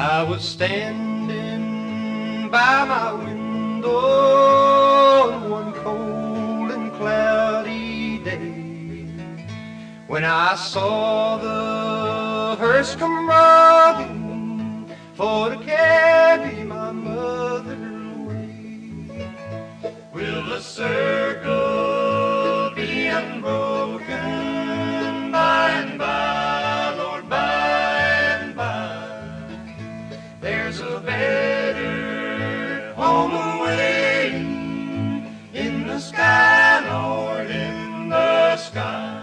I was standing by my window on one cold and cloudy day when I saw the hearse come riding for to carry my mother away. Will the circle be unbroken by and by? There's a better home awaiting in the sky, Lord, in the sky.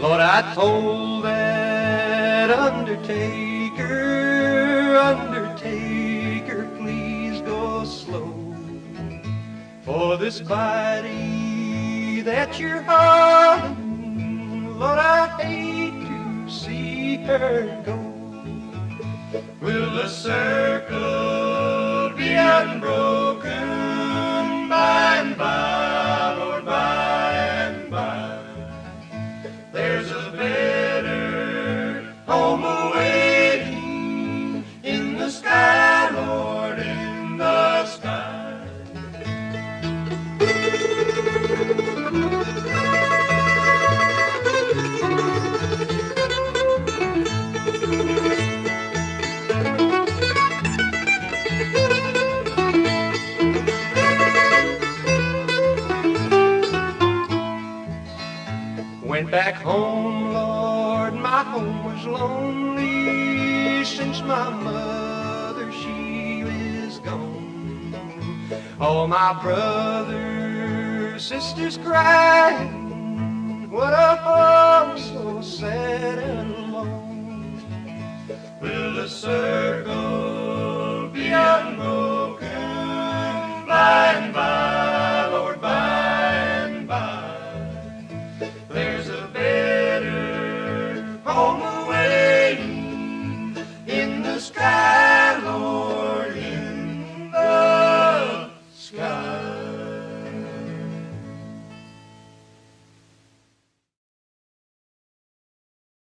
Lord, I told that undertaker, undertaker, please go slow, for this body that you're hauling, Lord, I hate to see her go. Will the circle be unbroken by and by? Went back home, Lord, my home was lonely since my mother, she is gone. All my brothers, sisters crying, what a home so sad and alone. Will the circle